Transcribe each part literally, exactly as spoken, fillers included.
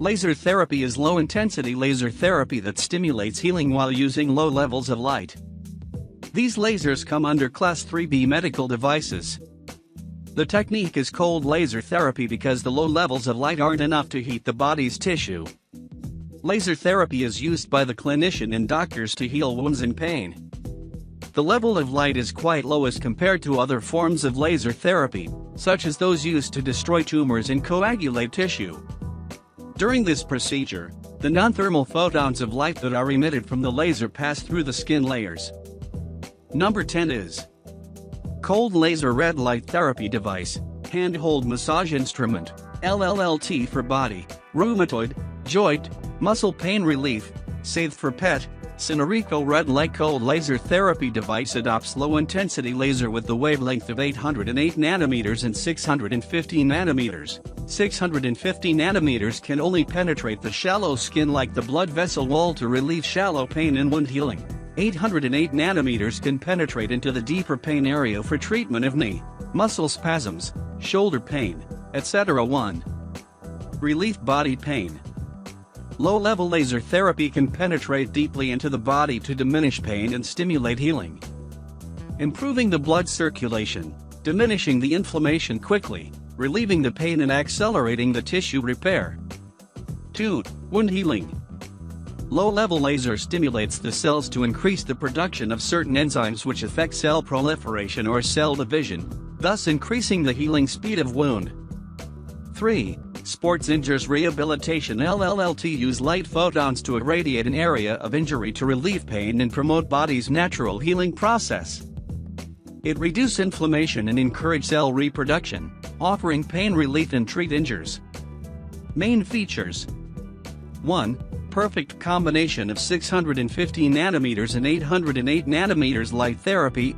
Laser therapy is low-intensity laser therapy that stimulates healing while using low levels of light. These lasers come under Class three B medical devices. The technique is cold laser therapy because the low levels of light aren't enough to heat the body's tissue. Laser therapy is used by the clinician and doctors to heal wounds and pain. The level of light is quite low as compared to other forms of laser therapy, such as those used to destroy tumors and coagulate tissue. During this procedure, the non-thermal photons of light that are emitted from the laser pass through the skin layers. Number ten is cold laser red light therapy device, handheld massage instrument, L L L T for body, rheumatoid, joint, muscle pain relief, safe for pet. Cinerico red light cold laser therapy device adopts low-intensity laser with the wavelength of eight hundred eight nanometers and six hundred fifty nanometers. six hundred fifty nanometers can only penetrate the shallow skin like the blood vessel wall to relieve shallow pain and wound healing. eight hundred eight nanometers can penetrate into the deeper pain area for treatment of knee, muscle spasms, shoulder pain, et cetera. one. Relief body pain. Low-level laser therapy can penetrate deeply into the body to diminish pain and stimulate healing, improving the blood circulation, diminishing the inflammation quickly, relieving the pain and accelerating the tissue repair. two. Wound healing. Low-level laser stimulates the cells to increase the production of certain enzymes which affect cell proliferation or cell division, thus increasing the healing speed of wound. three. Sports injuries rehabilitation. L L L T use light photons to irradiate an area of injury to relieve pain and promote body's natural healing process. It reduces inflammation and encourages cell reproduction, offering pain relief and treat injuries. Main features. one. Perfect combination of six hundred fifty nanometers and eight hundred eight nanometers light therapy.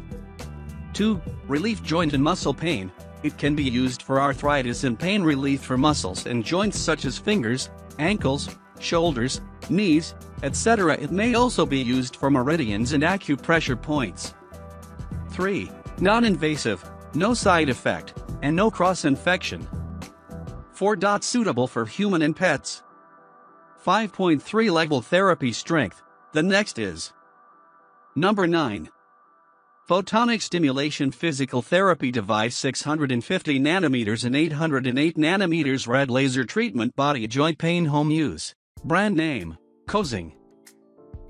two. Relief joint and muscle pain. It can be used for arthritis and pain relief for muscles and joints such as fingers, ankles, shoulders, knees, et cetera. It may also be used for meridians and acupressure points. three. Non-invasive, no side effect, and no cross-infection. four. Suitable for human and pets. five point three Level therapy strength. The next is Number nine. Photonic stimulation physical therapy device, six hundred fifty nanometers and eight hundred eight nanometers red laser treatment body joint pain home use. Brand name, Cozing.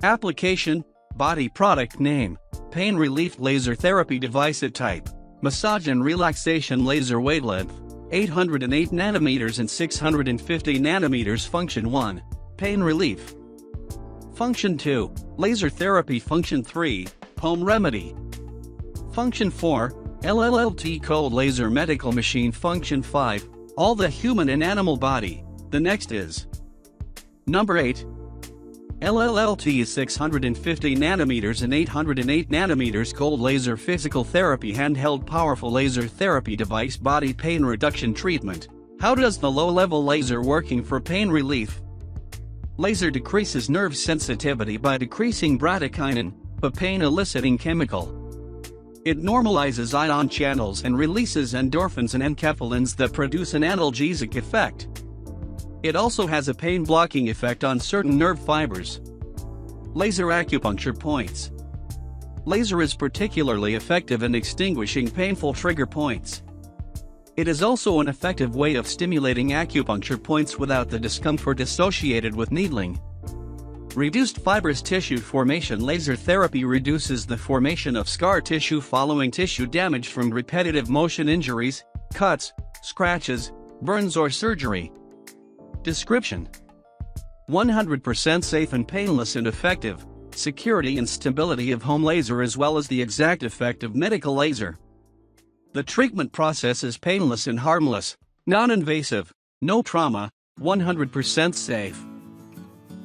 Application, body product name, pain relief laser therapy device at type, massage and relaxation laser wavelength, eight hundred eight nanometers and six hundred fifty nanometers function one, pain relief. Function two, laser therapy. Function three, home remedy. Function four, L L L T cold laser medical machine. Function five, all the human and animal body. The next is Number eight. L L L T is six hundred fifty nanometers and eight hundred eight nanometers cold laser physical therapy handheld powerful laser therapy device body pain reduction treatment. How does the low-level laser working for pain relief? Laser decreases nerve sensitivity by decreasing bradykinin, a pain-eliciting chemical. It normalizes ion channels and releases endorphins and enkephalins that produce an analgesic effect. It also has a pain-blocking effect on certain nerve fibers. Laser acupuncture points. Laser is particularly effective in extinguishing painful trigger points. It is also an effective way of stimulating acupuncture points without the discomfort associated with needling. Reduced fibrous tissue formation. Laser therapy reduces the formation of scar tissue following tissue damage from repetitive motion injuries, cuts, scratches, burns or surgery. Description. one hundred percent safe and painless and effective, security and stability of home laser as well as the exact effect of medical laser. The treatment process is painless and harmless, non-invasive, no trauma, one hundred percent safe.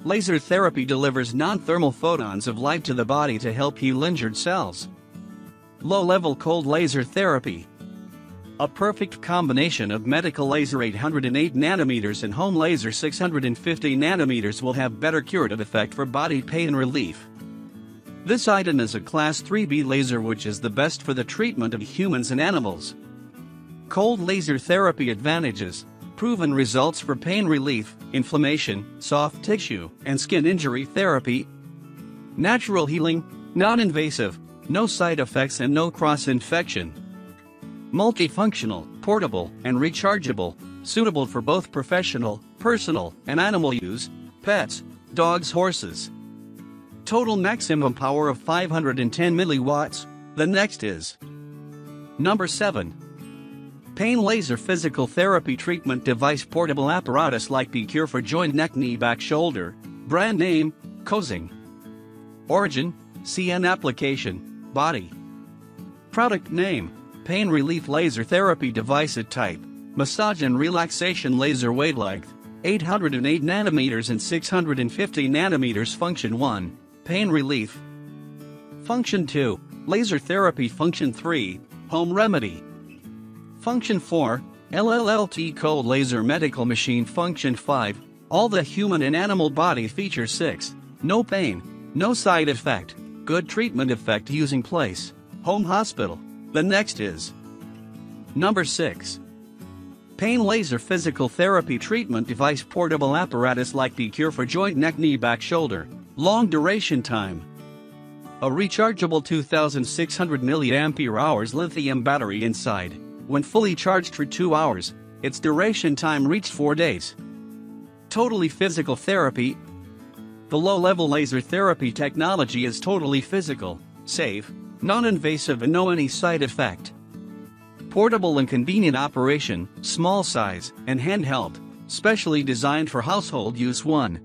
Laser therapy delivers non-thermal photons of light to the body to help heal injured cells. Low-level cold laser therapy. A perfect combination of medical laser eight hundred eight nanometers and home laser six hundred fifty nanometers will have better curative effect for body pain relief. This item is a Class three B laser which is the best for the treatment of humans and animals. Cold laser therapy advantages. proven results for pain relief, inflammation, soft tissue, and skin injury therapy. Natural healing, non-invasive, no side effects and no cross-infection. Multifunctional, portable, and rechargeable, suitable for both professional, personal, and animal use, pets, dogs, horses. Total maximum power of five hundred ten milliwatts. The next is number seven. Pain laser physical therapy treatment device. Portable apparatus like B-Cure for joint, neck, knee, back, shoulder. Brand name, Cozing. Origin, C N application, body. Product name, pain relief laser therapy device. At type, massage and relaxation laser. Weight length, eight hundred eight nanometers and six hundred fifty nanometers. Function one, pain relief. Function two, laser therapy. Function three, home remedy. Function four, L L L T cold laser medical machine. Function five, all the human and animal body. Feature six, no pain, no side effect, good treatment effect. Using place, home, hospital. The next is number six. Pain laser physical therapy treatment device. Portable apparatus like B-Cure for joint, neck, knee, back, shoulder. Long duration time. A rechargeable two thousand six hundred milliamp hour lithium battery inside. When fully charged for two hours, its duration time reached four days. Totally physical therapy. The low-level laser therapy technology is totally physical, safe, non-invasive and no any side effect. Portable and convenient operation, small size, and handheld, specially designed for household use. one.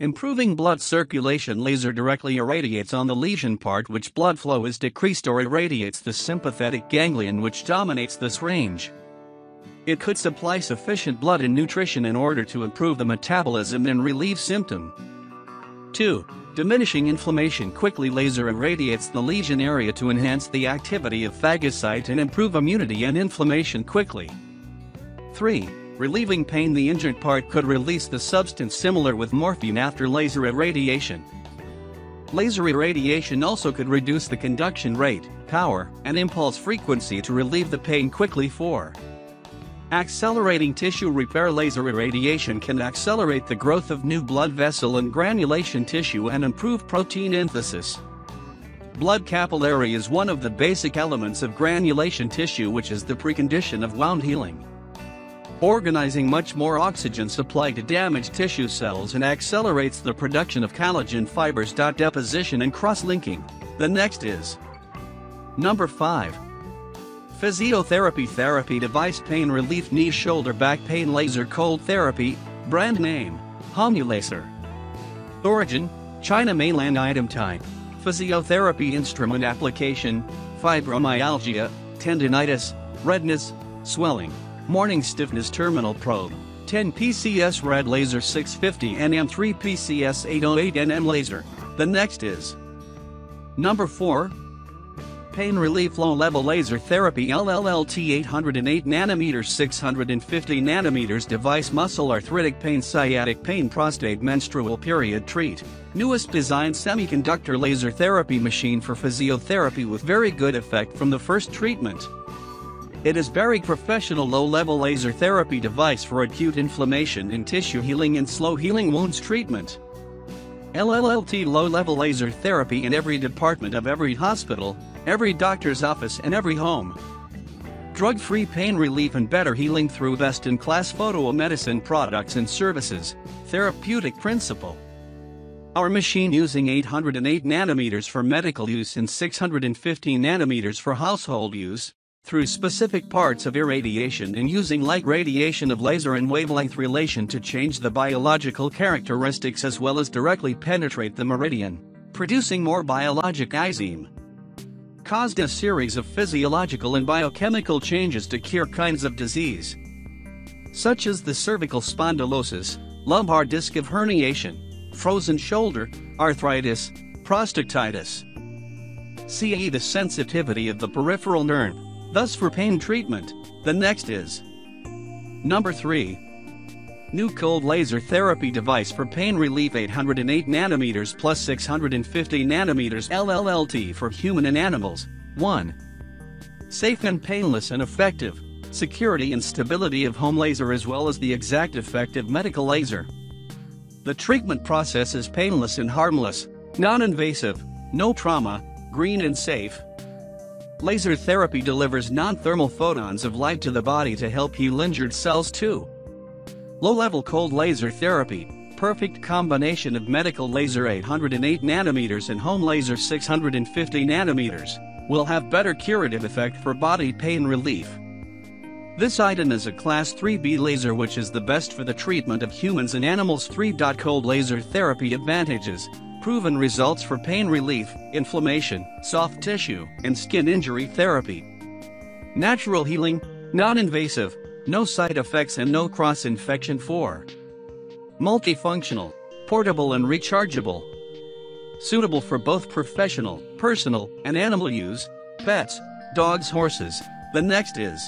Improving blood circulation. Laser directly irradiates on the lesion part which blood flow is decreased or irradiates the sympathetic ganglion which dominates this range. It could supply sufficient blood and nutrition in order to improve the metabolism and relieve symptom. two. Diminishing inflammation quickly. Laser irradiates the lesion area to enhance the activity of phagocyte and improve immunity and inflammation quickly. three. Relieving pain. The injured part could release the substance similar with morphine after laser irradiation. Laser irradiation also could reduce the conduction rate, power, and impulse frequency to relieve the pain quickly. four. Accelerating tissue repair. Laser irradiation can accelerate the growth of new blood vessel and granulation tissue and improve protein synthesis. Blood capillary is one of the basic elements of granulation tissue, which is the precondition of wound healing. Organizing much more oxygen supply to damaged tissue cells and accelerates the production of collagen fibers. Deposition and cross-linking. The next is number five. Physiotherapy therapy device. Pain relief, knee, shoulder, back pain. Laser cold therapy. Brand name, Homulaser. Origin, China mainland. Item type, physiotherapy instrument. Application, fibromyalgia, tendinitis, redness, swelling, morning stiffness. Terminal probe, ten P C S red laser, six hundred fifty nanometers, three P C S eight hundred eight nanometers laser. The next is number four. Pain relief low-level laser therapy L L L T, eight hundred eight nanometers, six hundred fifty nanometers device. Muscle arthritic pain, sciatic pain, prostate, menstrual period. Treat, newest design semiconductor laser therapy machine for physiotherapy with very good effect from the first treatment. It is very professional low-level laser therapy device for acute inflammation and tissue healing and slow healing wounds treatment. L L L T low-level laser therapy in every department of every hospital, every doctor's office and every home. Drug-free pain relief and better healing through best-in-class photomedicine products and services. Therapeutic principle, our machine using eight hundred eight nanometers for medical use and six hundred fifty nanometers for household use, through specific parts of irradiation and using light radiation of laser and wavelength relation to change the biological characteristics as well as directly penetrate the meridian, producing more biologic ischemia. Caused a series of physiological and biochemical changes to cure kinds of disease, such as the cervical spondylosis, lumbar disc of herniation, frozen shoulder, arthritis, prostatitis. C A E the sensitivity of the peripheral nerve, thus for pain treatment. The next is number three. New cold laser therapy device for pain relief, eight hundred eight nanometers plus six hundred fifty nanometers L L L T for human and animals. one. Safe and painless and effective, security and stability of Homulaser as well as the exact effect of medical laser. The treatment process is painless and harmless, non-invasive, no trauma, green and safe. Laser therapy delivers non-thermal photons of light to the body to help heal injured cells too. Low-level cold laser therapy, perfect combination of medical laser eight hundred eight nanometers and home laser six hundred fifty nanometers, will have better curative effect for body pain relief. This item is a class three B laser which is the best for the treatment of humans and animals. three. Cold laser therapy advantages, proven results for pain relief, inflammation, soft tissue, and skin injury therapy. Natural healing, non-invasive, no side effects and no cross-infection. four. Multifunctional, portable and rechargeable. Suitable for both professional, personal, and animal use, pets, dogs, horses. The next is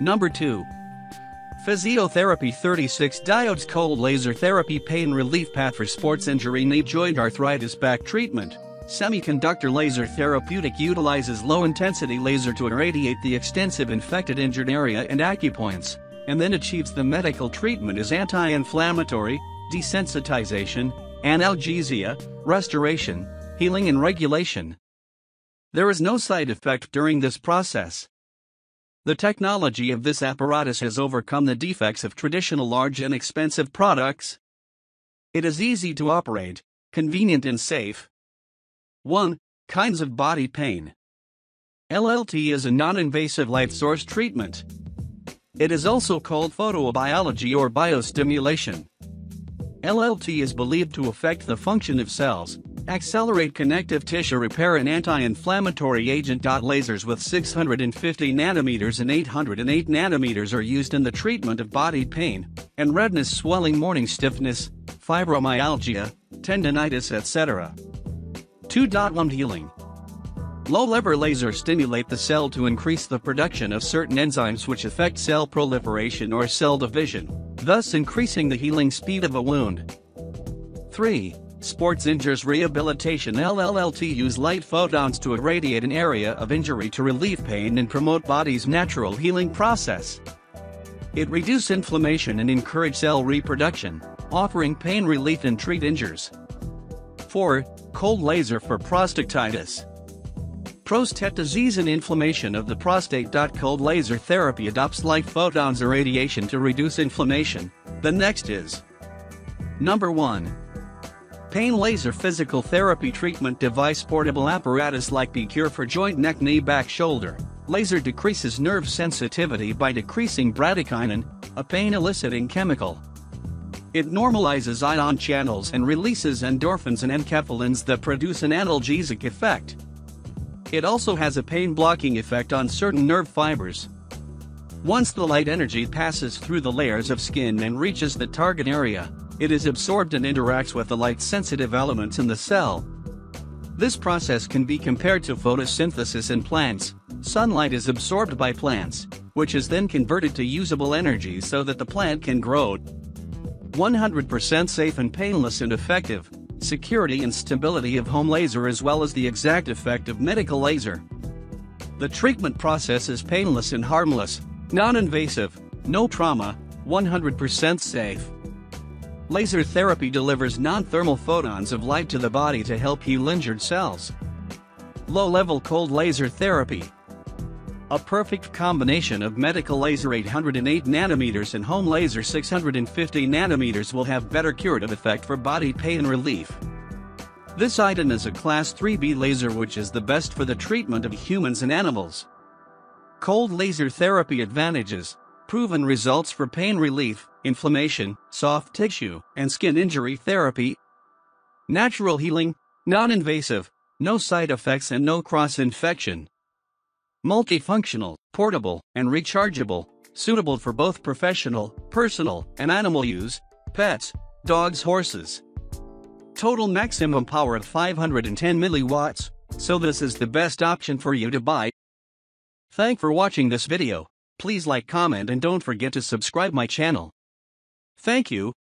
Number two. Physiotherapy. thirty-six. Diodes cold laser therapy pain relief path for sports injury, knee joint arthritis, back treatment. Semiconductor laser therapeutic utilizes low-intensity laser to irradiate the extensive infected injured area and acupoints, and then achieves the medical treatment as anti-inflammatory, desensitization, analgesia, restoration, healing and regulation. There is no side effect during this process. The technology of this apparatus has overcome the defects of traditional large and expensive products. It is easy to operate, convenient and safe. one. Kinds of body pain. L L T is a non-invasive light source treatment. It is also called photobiology or biostimulation. L L T is believed to affect the function of cells, accelerate connective tissue repair and anti-inflammatory agent. Lasers with six hundred fifty nanometers and eight hundred eight nanometers are used in the treatment of body pain and redness, swelling, morning stiffness, fibromyalgia, tendinitis, et cetera. two. Wound healing. Low-level laser stimulate the cell to increase the production of certain enzymes which affect cell proliferation or cell division, thus increasing the healing speed of a wound. three. Sports injuries rehabilitation. L L L T use light photons to irradiate an area of injury to relieve pain and promote body's natural healing process. It reduces inflammation and encourages cell reproduction, offering pain relief and treat injuries. four. Cold laser for prostatitis. Prostate disease and inflammation of the prostate. Cold laser therapy adopts light photons irradiation to reduce inflammation. The next is Number one. Pain laser physical therapy treatment device. Portable apparatus like B-Cure for joint, neck, knee, back, shoulder. Laser decreases nerve sensitivity by decreasing bradykinin, a pain-eliciting chemical. It normalizes ion channels and releases endorphins and enkephalins that produce an analgesic effect. It also has a pain-blocking effect on certain nerve fibers. Once the light energy passes through the layers of skin and reaches the target area, it is absorbed and interacts with the light-sensitive elements in the cell. This process can be compared to photosynthesis in plants. Sunlight is absorbed by plants, which is then converted to usable energy so that the plant can grow. one hundred percent safe and painless and effective. Security and stability of Homulaser as well as the exact effect of medical laser. The treatment process is painless and harmless, non-invasive, no trauma, one hundred percent safe. Laser therapy delivers non-thermal photons of light to the body to help heal injured cells. Low-level cold laser therapy. A perfect combination of medical laser eight hundred eight nanometers and home laser six hundred fifty nanometers will have better curative effect for body pain relief. This item is a class three B laser which is the best for the treatment of humans and animals. Cold laser therapy advantages, proven results for pain relief, inflammation, soft tissue, and skin injury therapy. Natural healing, non-invasive, no side effects and no cross-infection. Multifunctional, portable, and rechargeable, suitable for both professional, personal, and animal use, pets, dogs, horses. Total maximum power of five hundred ten milliwatts, so this is the best option for you to buy. Thanks for watching this video. Please like, comment, and don't forget to subscribe my channel. Thank you.